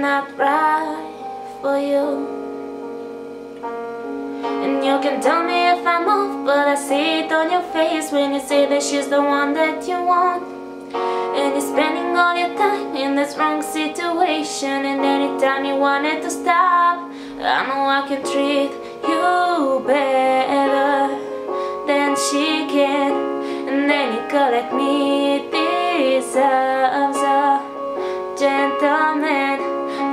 not right for you. And you can tell me if I move, but I see it on your face when you say that she's the one that you want. And you're spending all your time in this wrong situation, and anytime you wanted to stop, I know I can treat you better than she can. And then you collect me, this gentlemen,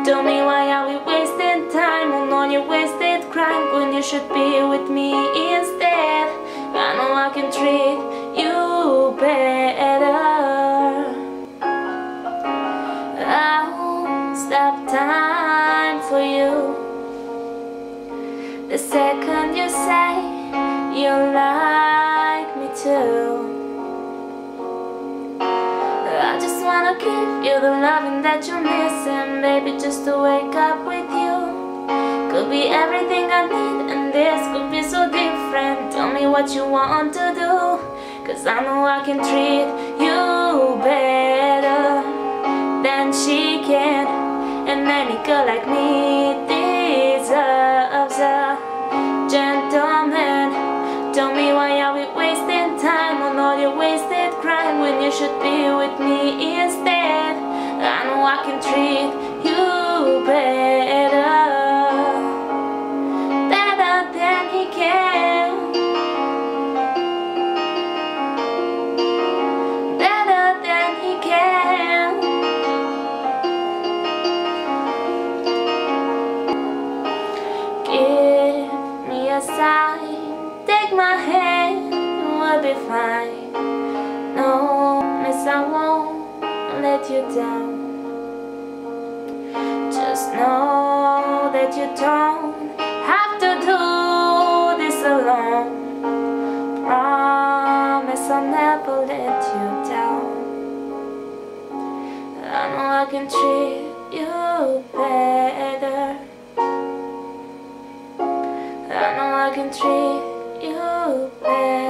tell me why are we wasting time on your wasted crime when you should be with me instead? I know I can treat you better. I won't stop time for you. The second you say you like me too, I just wanna give you the loving that you miss, and baby, just to wake up with you could be everything I need, and this could be so different. Tell me what you want to do, cause I know I can treat you better than she can. And any girl like me deserves a gentleman. Tell me why are we wasting time on all your wasted crime when you should be with me instead? I know I can treat you better, better than he can, better than he can. Give me a sign, take my hand, we'll be fine. No, miss, I won't let you down. Just know that you don't have to do this alone. Promise I'll never let you down. I know I can treat you better. I know I can treat you better.